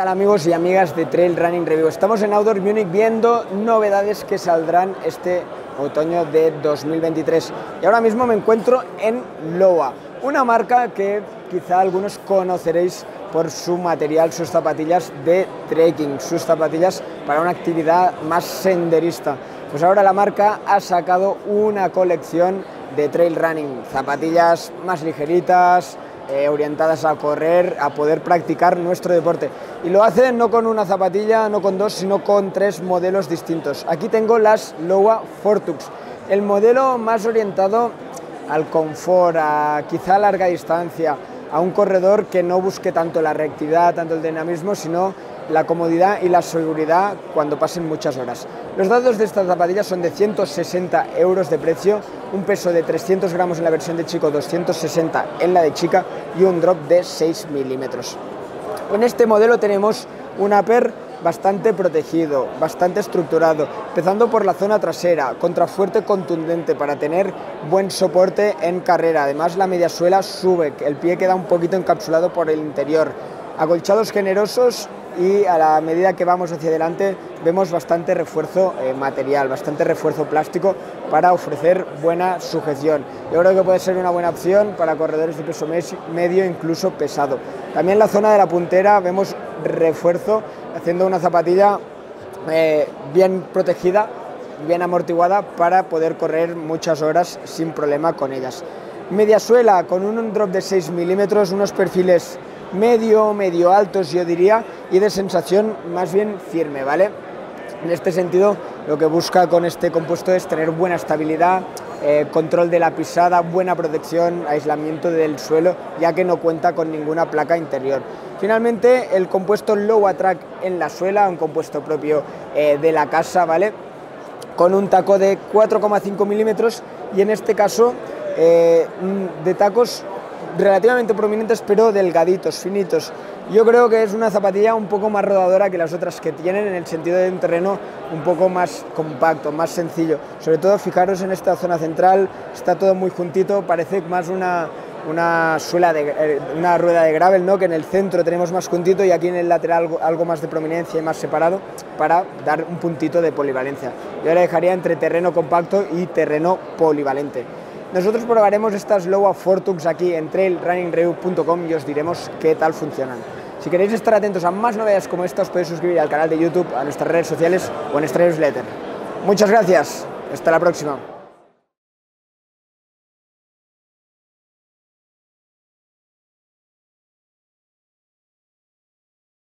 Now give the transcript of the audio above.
tal amigos y amigas de Trail Running Review? Estamos en Outdoor Munich viendo novedades que saldrán este otoño de 2023 y ahora mismo me encuentro en Lowa, una marca que quizá algunos conoceréis por su material, sus zapatillas de trekking, sus zapatillas para una actividad más senderista. Pues ahora la marca ha sacado una colección de trail running, zapatillas más ligeritas, orientadas a correr, a poder practicar nuestro deporte. Y lo hace no con una zapatilla, no con dos, sino con tres modelos distintos. Aquí tengo las Lowa Fortux, el modelo más orientado al confort, a quizá larga distancia, a un corredor que no busque tanto la reactividad, tanto el dinamismo, sino la comodidad y la seguridad cuando pasen muchas horas. Los datos de estas zapatillas son de 160 € de precio, un peso de 300 gramos en la versión de chico, 260 en la de chica y un drop de 6 milímetros. En este modelo tenemos un upper bastante protegido, bastante estructurado, empezando por la zona trasera, contrafuerte contundente para tener buen soporte en carrera. Además la mediasuela sube, el pie queda un poquito encapsulado por el interior. Acolchados generosos y a la medida que vamos hacia adelante vemos bastante refuerzo material, bastante refuerzo plástico para ofrecer buena sujeción. Yo creo que puede ser una buena opción para corredores de peso medio, incluso pesado. También en la zona de la puntera vemos refuerzo haciendo una zapatilla bien protegida, bien amortiguada para poder correr muchas horas sin problema con ellas. Mediasuela con un drop de 6 milímetros, unos perfiles medio altos yo diría y de sensación más bien firme, ¿vale? En este sentido lo que busca con este compuesto es tener buena estabilidad, control de la pisada, buena protección, aislamiento del suelo ya que no cuenta con ninguna placa interior. Finalmente el compuesto Lowa Track en la suela, un compuesto propio de la casa, ¿vale? Con un taco de 4,5 milímetros y en este caso de tacos relativamente prominentes pero delgaditos, finitos. Yo creo que es una zapatilla un poco más rodadora que las otras que tienen en el sentido de un terreno un poco más compacto, más sencillo. Sobre todo fijaros en esta zona central, está todo muy juntito, parece más una rueda de gravel, ¿no? Que en el centro tenemos más juntito y aquí en el lateral algo más de prominencia y más separado para dar un puntito de polivalencia. Yo la dejaría entre terreno compacto y terreno polivalente. Nosotros probaremos estas Lowa Fortux aquí en trailrunningreview.com y os diremos qué tal funcionan. Si queréis estar atentos a más novedades como esta, os podéis suscribir al canal de YouTube, a nuestras redes sociales o a nuestra newsletter. Muchas gracias, hasta la próxima.